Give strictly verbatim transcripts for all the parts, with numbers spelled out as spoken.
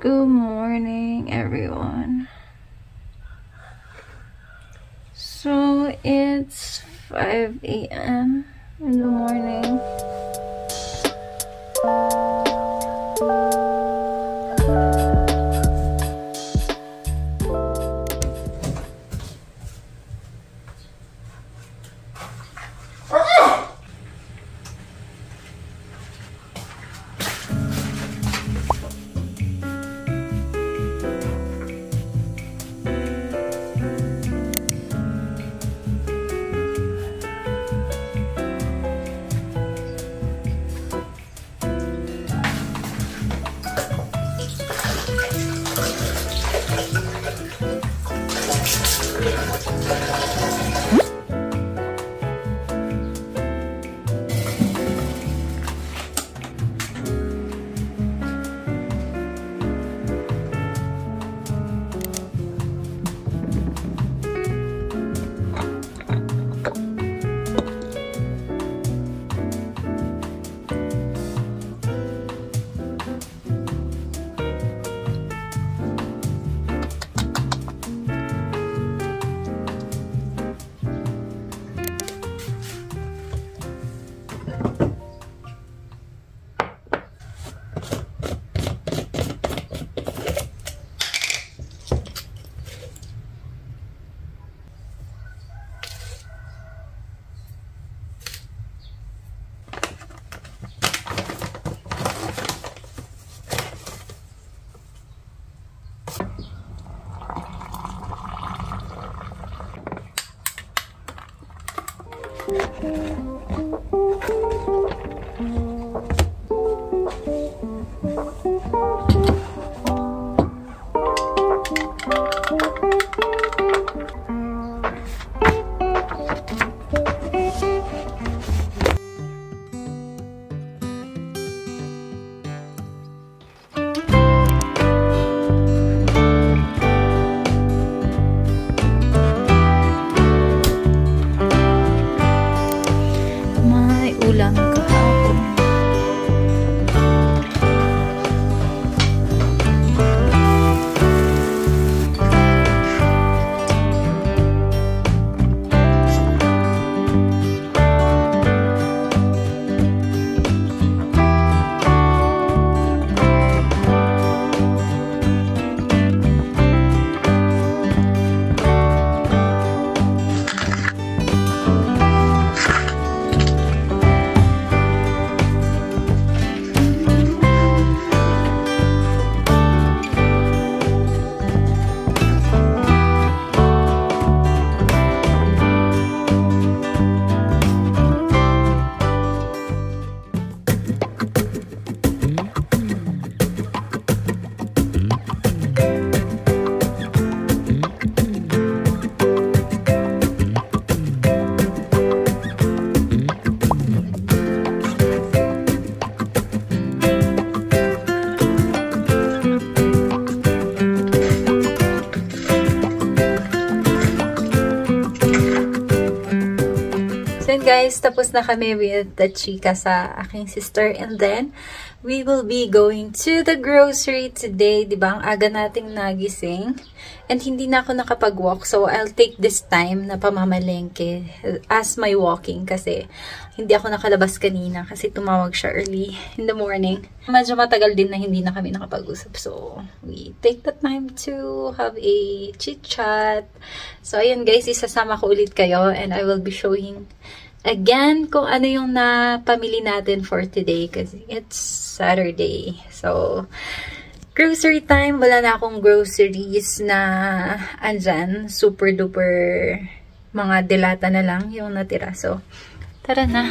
Good morning, everyone. So it's five A M in the morning. Guys, tapos na kami with the chika sa aking sister, and then we will be going to the grocery today. Diba? Ang aga nating nagising and hindi na ako nakapag-walk, so I'll take this time na pamamalengke as my walking kasi hindi ako nakalabas kanina kasi tumawag siya early in the morning. Medyo matagal din na hindi na kami nakapag-usap, so we take the time to have a chit-chat. So ayun guys, isasama ko ulit kayo and I will be showing again kung ano yung napamili natin for today kasi it's Saturday. So, grocery time. Wala na akong groceries na andyan. Super duper mga delata na lang yung natira. So, tara na.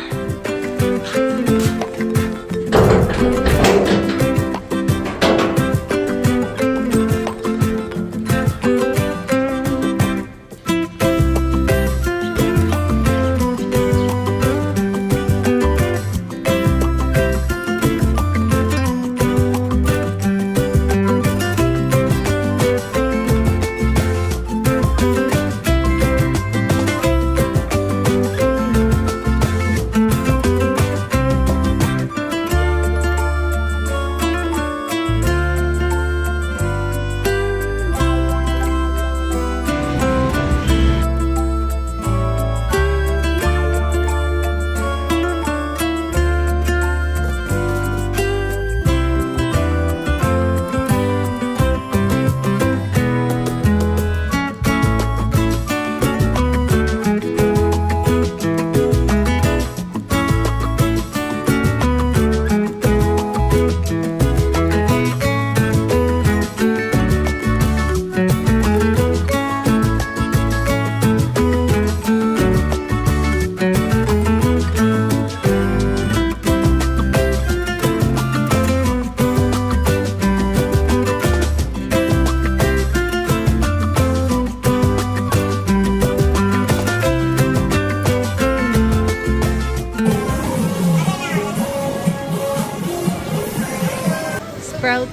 Sprout.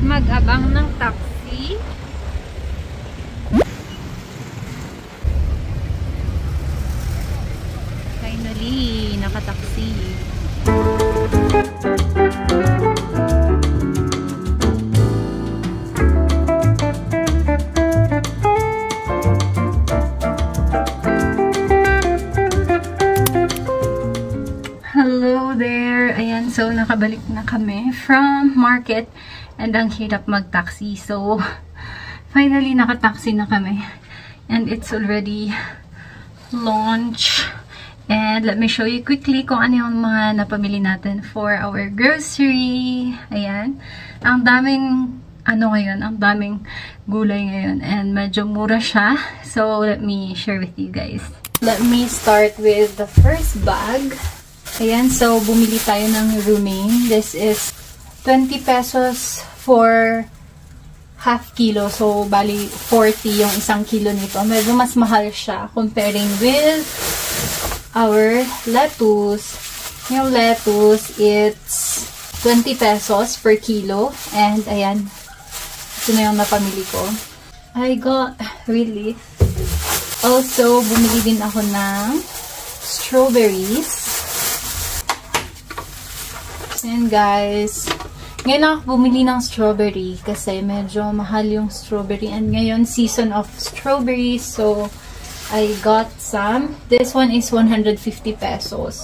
Mag-abang ng taxi. Finally, naka-taxi. Hello there! Ayan, so nakabalik na kami from market. And ang hirap mag-taxi. So, finally, naka-taxi na kami. And it's already lunch. And let me show you quickly kung ano yung mga napamili natin for our grocery. Ayan. Ang daming, ano ngayon, ang daming gulay ngayon. And medyo mura siya. So, let me share with you guys. Let me start with the first bag. Ayan. So, bumili tayo ng romaine. This is twenty pesos for half kilo. So, bali forty yung isang kilo nito. Medyo mas mahal siya comparing with our lettuce. Yung lettuce, it's twenty pesos per kilo. And, ayan. Ito na yung napamili ko. I got really. Also, bumili din ako ng strawberries. And, guys, ngayon lang ako bumili ng strawberry kasi medyo mahal yung strawberry and ngayon season of strawberries, so I got some. This one is one hundred fifty pesos.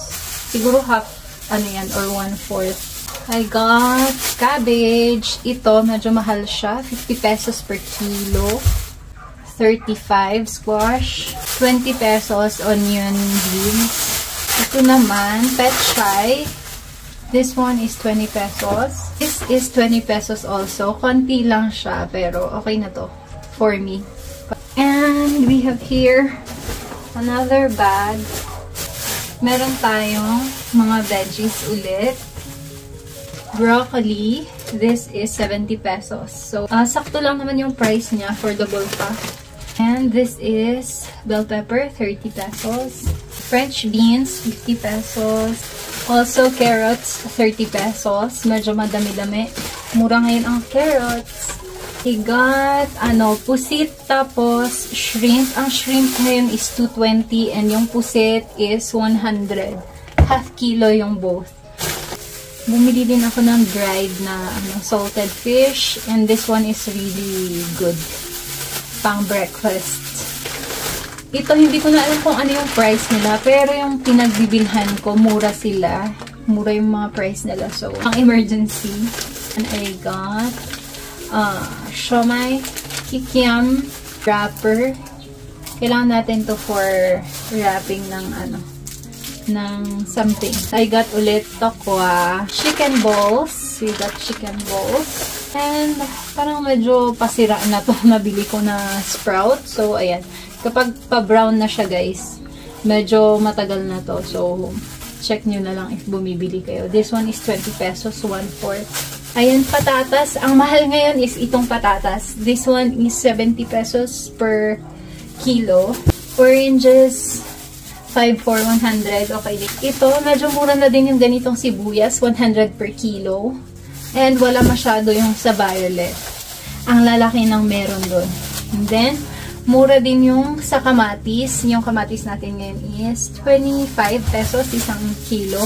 Siguro half, ano yan, or one-fourth. I got cabbage. Ito, medyo mahal siya. fifty pesos per kilo. thirty-five squash. twenty pesos onion rings. Ito naman, petchay. This one is twenty pesos. This is twenty pesos also. Konti lang siya, pero okay na to for me. And we have here another bag. Meron tayong mga veggies ulit. Broccoli. This is seventy pesos. So, uh, sakto lang naman yung price niya, affordable pa. And this is bell pepper, thirty pesos. French beans, fifty pesos. Also, carrots, thirty pesos. Medyo madami-dami. Mura ngayon ang carrots. I got, ano, pusit, tapos shrimp. Ang shrimp ngayon is two twenty and yung pusit is one hundred. Half kilo yung both. Bumili din ako ng dried na ano, salted fish and this one is really good. Pang breakfast. Ito, hindi ko na alam kung ano yung price nila, pero yung pinagbibilhan ko, mura sila. Mura yung mga price nila. So, pang emergency. And I got Uh, siomai, kikiam, wrapper. Kailangan natin to for wrapping ng ano, ng something. I got ulit tokwa, chicken balls. We got chicken balls. And parang medyo pasira na to. Nabili ko na sprout. So, ayan. Kapag pa-brown na siya, guys, medyo matagal na to. So, check nyo na lang if bumibili kayo. This one is twenty pesos, one fourth. Ayan, patatas. Ang mahal ngayon is itong patatas. This one is seventy pesos per kilo. Oranges, five for one hundred. Okay, ito, medyo mura na din yung ganitong sibuyas, one hundred per kilo. And wala masyado yung sa violet. Ang lalaki ng meron doon. And then, mura din yung sa kamatis. Yung kamatis natin ngayon is twenty-five pesos, isang kilo.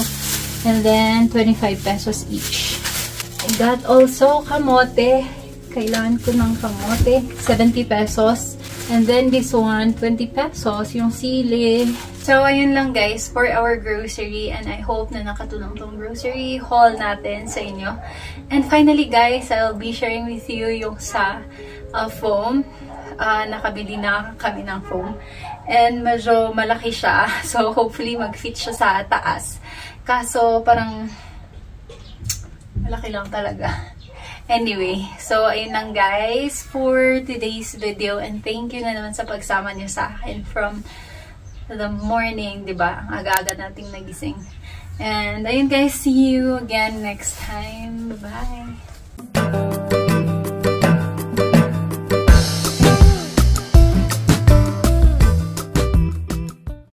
And then, twenty-five pesos each. I got also kamote. Kailangan ko ng kamote. seventy pesos. And then this one, twenty pesos. Yung sili. So, ayun lang guys for our grocery. And I hope na nakatulong tong grocery haul natin sa inyo. And finally guys, I'll be sharing with you yung sa uh, foam. Uh, nakabili na kami ng foam. And medyo malaki siya. So, hopefully mag-fit siya sa taas. Kaso, parang malaki lang talaga. Anyway, so ayun lang guys for today's video and thank you na naman sa pagsama niyo sa akin from the morning, diba? Ang aga-aga nating nagising. And ayun guys, see you again next time. Bye-bye!